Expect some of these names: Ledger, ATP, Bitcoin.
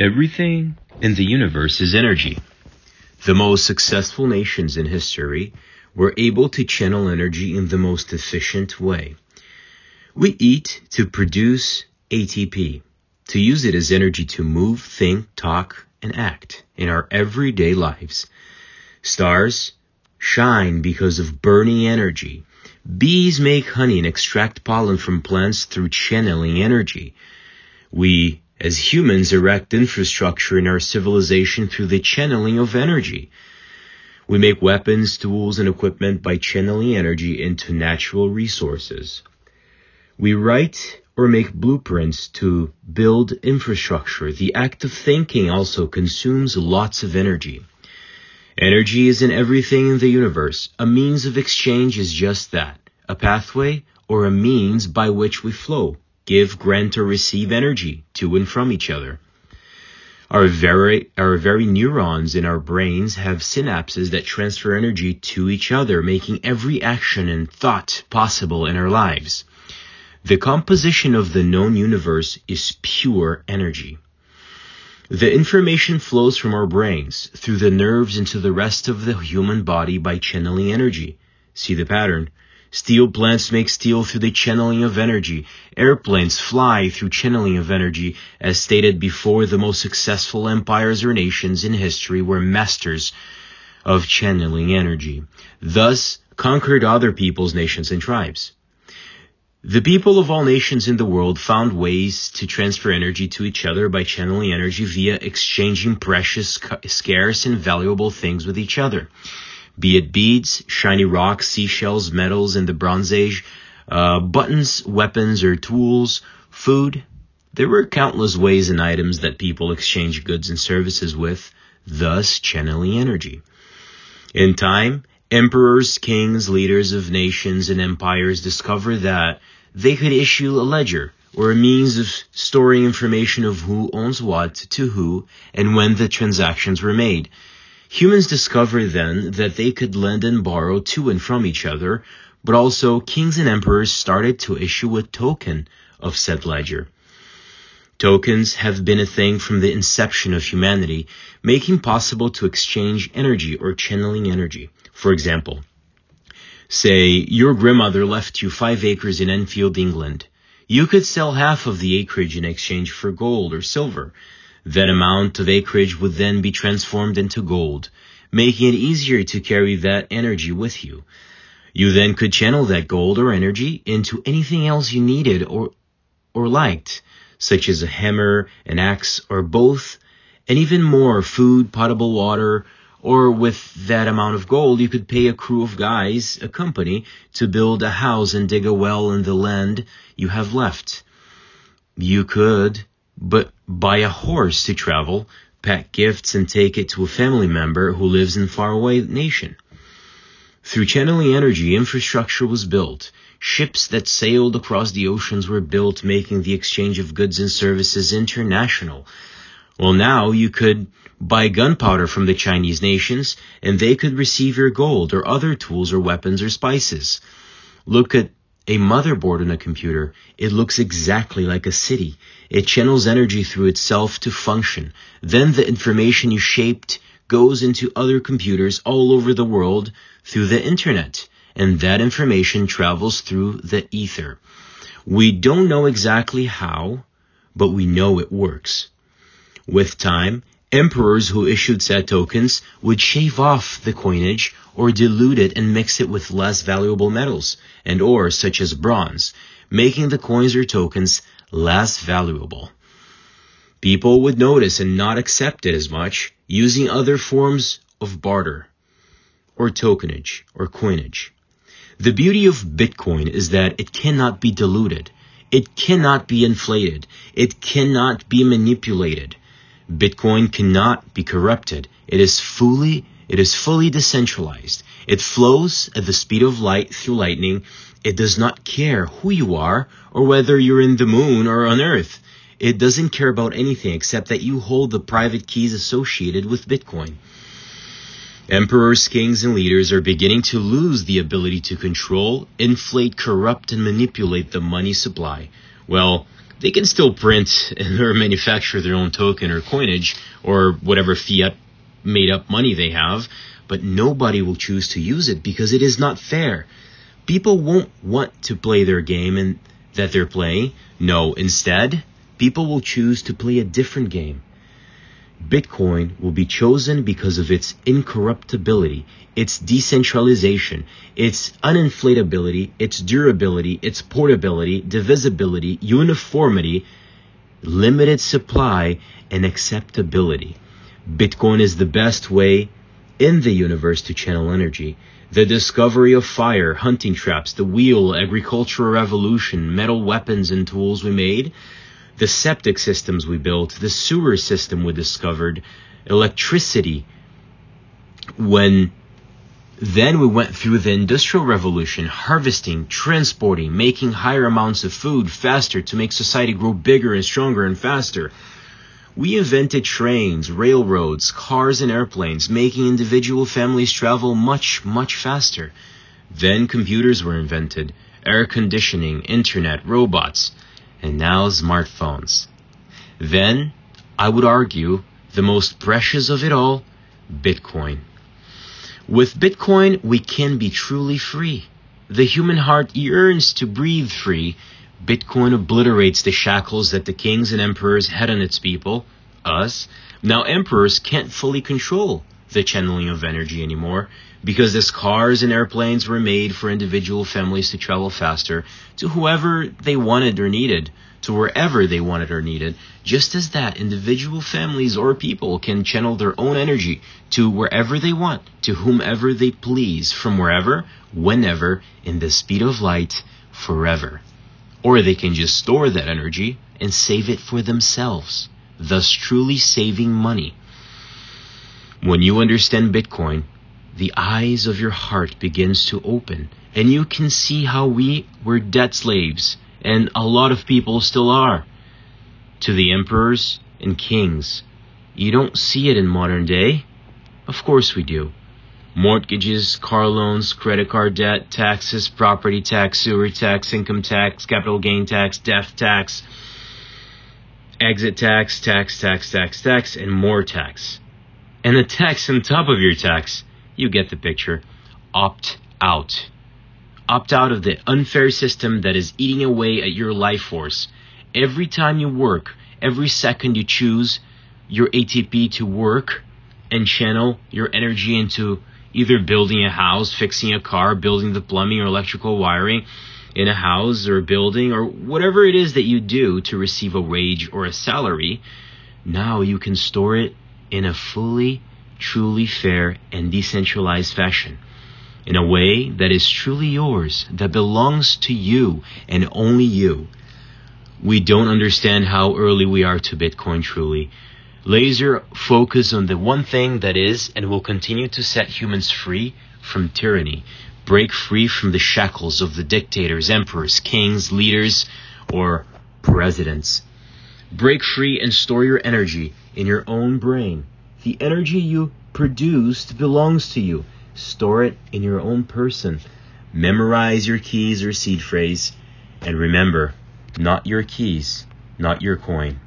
Everything in the universe is energy. The most successful nations in history were able to channel energy in the most efficient way. We eat to produce ATP, to use it as energy to move, think, talk, and act in our everyday lives. Stars shine because of burning energy. Bees make honey and extract pollen from plants through channeling energy. We, as humans, erect infrastructure in our civilization through the channeling of energy. We make weapons, tools, and equipment by channeling energy into natural resources. We write or make blueprints to build infrastructure. The act of thinking also consumes lots of energy. Energy is in everything in the universe. A means of exchange is just that, a pathway or a means by which we flow, give, grant, or receive energy to and from each other. Our very neurons in our brains have synapses that transfer energy to each other, making every action and thought possible in our lives. The composition of the known universe is pure energy. The information flows from our brains through the nerves into the rest of the human body by channeling energy. See the pattern. Steel plants make steel through the channeling of energy. Airplanes fly through channeling of energy. As stated before, the most successful empires or nations in history were masters of channeling energy, thus conquered other peoples, nations, and tribes. The people of all nations in the world found ways to transfer energy to each other by channeling energy via exchanging precious, scarce, and valuable things with each other, be it beads, shiny rocks, seashells, metals in the Bronze Age, buttons, weapons or tools, food. There were countless ways and items that people exchanged goods and services with, thus channeling energy. In time, emperors, kings, leaders of nations and empires discovered that they could issue a ledger, or a means of storing information of who owns what to who and when the transactions were made. Humans discovered then that they could lend and borrow to and from each other, but also kings and emperors started to issue a token of said ledger. Tokens have been a thing from the inception of humanity, making possible to exchange energy or channeling energy. For example, say your grandmother left you 5 acres in Enfield, England. You could sell half of the acreage in exchange for gold or silver. That amount of acreage would then be transformed into gold, making it easier to carry that energy with you. You then could channel that gold or energy into anything else you needed or liked, such as a hammer, an axe, or both, and even more food, potable water, or with that amount of gold, you could pay a crew of guys, a company, to build a house and dig a well in the land you have left. You could buy a horse to travel, pack gifts, and take it to a family member who lives in a faraway nation. Through channeling energy, infrastructure was built. Ships that sailed across the oceans were built, making the exchange of goods and services international. Well, now you could buy gunpowder from the Chinese nations, and they could receive your gold or other tools or weapons or spices. Look at a motherboard on a computer. It looks exactly like a city. It channels energy through itself to function. Then the information you shaped goes into other computers all over the world through the internet, and that information travels through the ether. We don't know exactly how, but we know it works. With time, emperors who issued said tokens would shave off the coinage or dilute it and mix it with less valuable metals and ores such as bronze, making the coins or tokens less valuable. People would notice and not accept it as much, using other forms of barter or tokenage or coinage. The beauty of Bitcoin is that it cannot be diluted. It cannot be inflated. It cannot be manipulated. Bitcoin cannot be corrupted. It is fully decentralized. It flows at the speed of light through lightning. It does not care who you are or whether you're in the moon or on Earth. It doesn't care about anything except that you hold the private keys associated with Bitcoin. Emperors, kings, and leaders are beginning to lose the ability to control, inflate, corrupt, and manipulate the money supply. Well, they can still print or manufacture their own token or coinage or whatever fiat made up money they have, but nobody will choose to use it because it is not fair. People won't want to play their game and that they're playing. No, instead, people will choose to play a different game. Bitcoin will be chosen because of its incorruptibility, its decentralization, its uninflatability, its durability, its portability, divisibility, uniformity, limited supply, and acceptability. Bitcoin is the best way in the universe to channel energy. The discovery of fire, hunting traps, the wheel, agricultural revolution, metal weapons and tools we made, the septic systems we built, the sewer system we discovered, electricity. Then we went through the Industrial Revolution, harvesting, transporting, making higher amounts of food faster to make society grow bigger and stronger and faster. We invented trains, railroads, cars and airplanes, making individual families travel much, much faster. Then computers were invented, air conditioning, internet, robots, and now smartphones. Then, I would argue, the most precious of it all, Bitcoin. With Bitcoin, we can be truly free. The human heart yearns to breathe free. Bitcoin obliterates the shackles that the kings and emperors had on its people, us. Now emperors can't fully control the channeling of energy anymore, because as cars and airplanes were made for individual families to travel faster to whoever they wanted or needed, to wherever they wanted or needed, just as that individual families or people can channel their own energy to wherever they want, to whomever they please, from wherever, whenever, in the speed of light, forever. Or they can just store that energy and save it for themselves, thus truly saving money. When you understand Bitcoin, the eyes of your heart begins to open, and you can see how we were debt slaves, and a lot of people still are, to the emperors and kings. You don't see it in modern day. Of course we do. Mortgages, car loans, credit card debt, taxes, property tax, sewer tax, income tax, capital gain tax, death tax, exit tax, tax, and more tax. And the tax on top of your tax, you get the picture. Opt out. Opt out of the unfair system that is eating away at your life force. Every time you work, every second you choose your ATP to work and channel your energy into either building a house, fixing a car, building the plumbing or electrical wiring in a house or a building, or whatever it is that you do to receive a wage or a salary, now you can store it in a fully, truly fair and decentralized fashion, in a way that is truly yours, that belongs to you and only you. We don't understand how early we are to Bitcoin truly. Laser focus on the one thing that is and will continue to set humans free from tyranny, break free from the shackles of the dictators, emperors, kings, leaders, or presidents. Break free and store your energy in your own brain. The energy you produced belongs to you. Store it in your own person. Memorize your keys or seed phrase, and remember, not your keys, not your coin.